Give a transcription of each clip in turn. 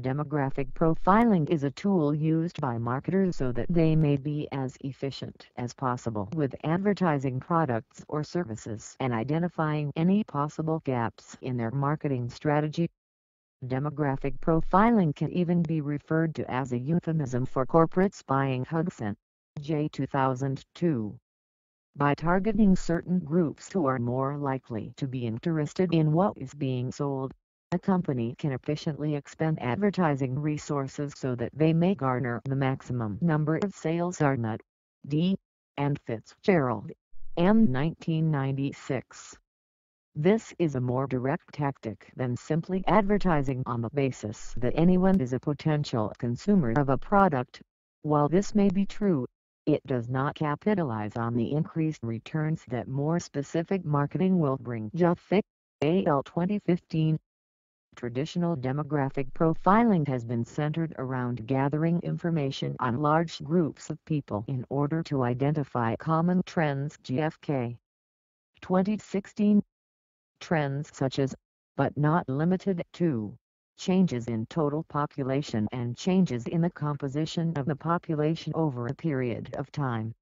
Demographic profiling is a tool used by marketers so that they may be as efficient as possible with advertising products or services and identifying any possible gaps in their marketing strategy. Demographic profiling can even be referred to as a euphemism for corporate spying. Hudson, J. 2002. By targeting certain groups who are more likely to be interested in what is being sold, a company can efficiently expend advertising resources so that they may garner the maximum number of sales. Arnott, D. and Fitzgerald, M. 1996. This is a more direct tactic than simply advertising on the basis that anyone is a potential consumer of a product. While this may be true, it does not capitalize on the increased returns that more specific marketing will bring. GfK, A.L. 2015. Traditional demographic profiling has been centered around gathering information on large groups of people in order to identify common trends. GfK 2016. Trends such as, but not limited to, changes in total population and changes in the composition of the population over a period of time.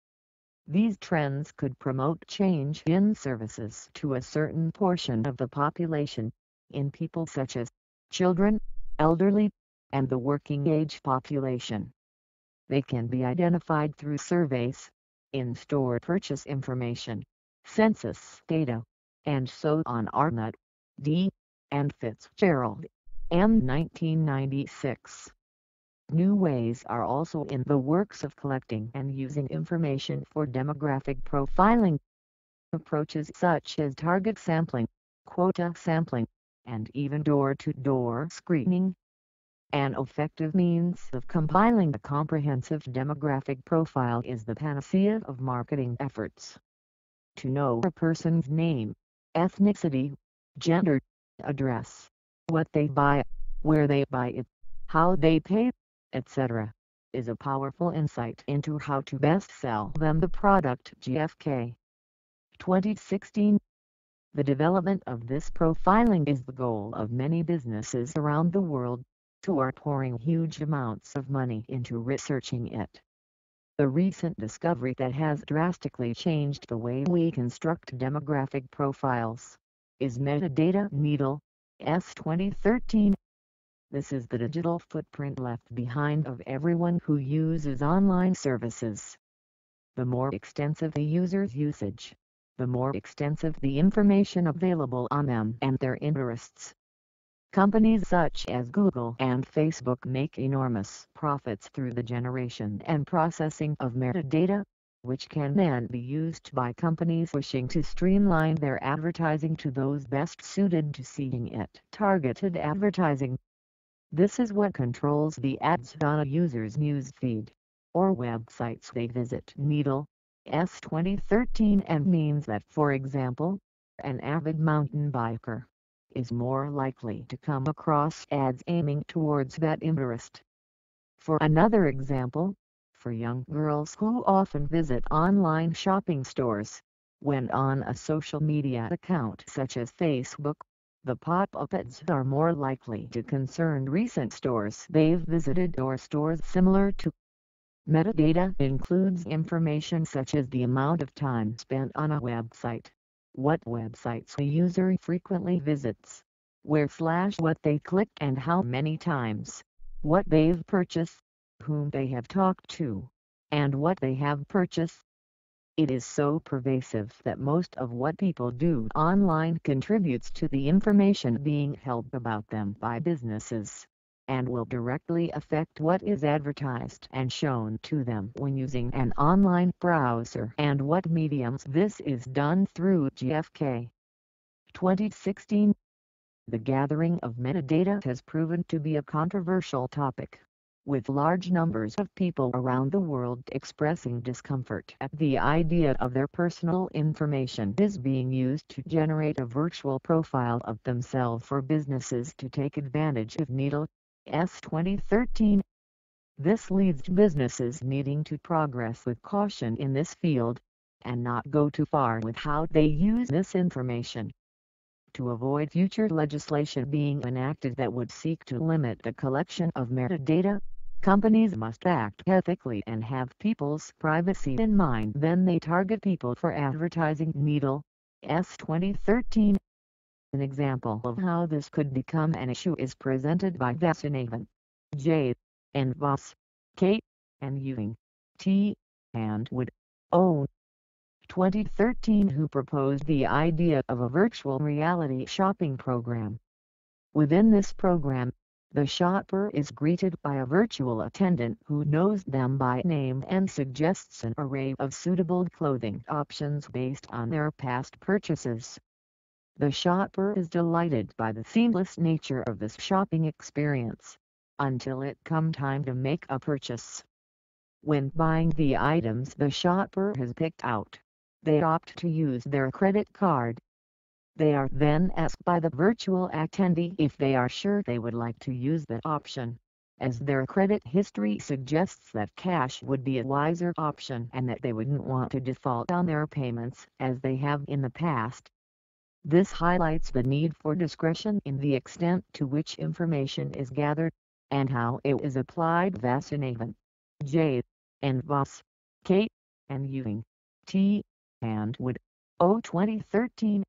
These trends could promote change in services to a certain portion of the population, in people such as children, elderly, and the working age population. They can be identified through surveys, in-store purchase information, census data, and so on. Arnott, D. and Fitzgerald, M. 1996. New ways are also in the works of collecting and using information for demographic profiling. Approaches such as target sampling, quota sampling, and even door-to-door screening. An effective means of compiling a comprehensive demographic profile is the panacea of marketing efforts. To know a person's name, ethnicity, gender, address, what they buy, where they buy it, how they pay, etc., is a powerful insight into how to best sell them the product. GfK 2016. The development of this profiling is the goal of many businesses around the world, who are pouring huge amounts of money into researching it. The recent discovery that has drastically changed the way we construct demographic profiles is Metadata Needle, S. 2013. This is the digital footprint left behind of everyone who uses online services. The more extensive the user's usage, the more extensive the information available on them and their interests. Companies such as Google and Facebook make enormous profits through the generation and processing of metadata, which can then be used by companies wishing to streamline their advertising to those best suited to seeing it. Targeted advertising. This is what controls the ads on a user's newsfeed or websites they visit. Needle, S. 2013, and means that, for example, an avid mountain biker is more likely to come across ads aiming towards that interest. For another example, for young girls who often visit online shopping stores, when on a social media account such as Facebook, the pop-up ads are more likely to concern recent stores they've visited or stores similar to. Metadata includes information such as the amount of time spent on a website, what websites a user frequently visits, where/what they clicked and how many times, what they've purchased, whom they have talked to, and what they have purchased. It is so pervasive that most of what people do online contributes to the information being held about them by businesses, and will directly affect what is advertised and shown to them when using an online browser and what mediums this is done through. GfK 2016. The gathering of metadata has proven to be a controversial topic, with large numbers of people around the world expressing discomfort at the idea of their personal information is being used to generate a virtual profile of themselves for businesses to take advantage of. Needle, S. 2013. This leads to businesses needing to progress with caution in this field, and not go too far with how they use this information. to avoid future legislation being enacted that would seek to limit the collection of metadata. Companies must act ethically and have people's privacy in mind when they target people for advertising. Needle's 2013. An example of how this could become an issue is presented by Vasanathan, J. and Voss, K. and Ewing, T. and Wood, O. 2013, who proposed the idea of a virtual reality shopping program. Within this program, the shopper is greeted by a virtual attendant who knows them by name and suggests an array of suitable clothing options based on their past purchases. The shopper is delighted by the seamless nature of this shopping experience, until it comes time to make a purchase. When buying the items the shopper has picked out, they opt to use their credit card. They are then asked by the virtual attendee if they are sure they would like to use that option, as their credit history suggests that cash would be a wiser option and that they wouldn't want to default on their payments as they have in the past. This highlights the need for discretion in the extent to which information is gathered, and how it is applied. Vasanathan, J. and Voss, K. and Ewing, T. and Wood, O. 2013.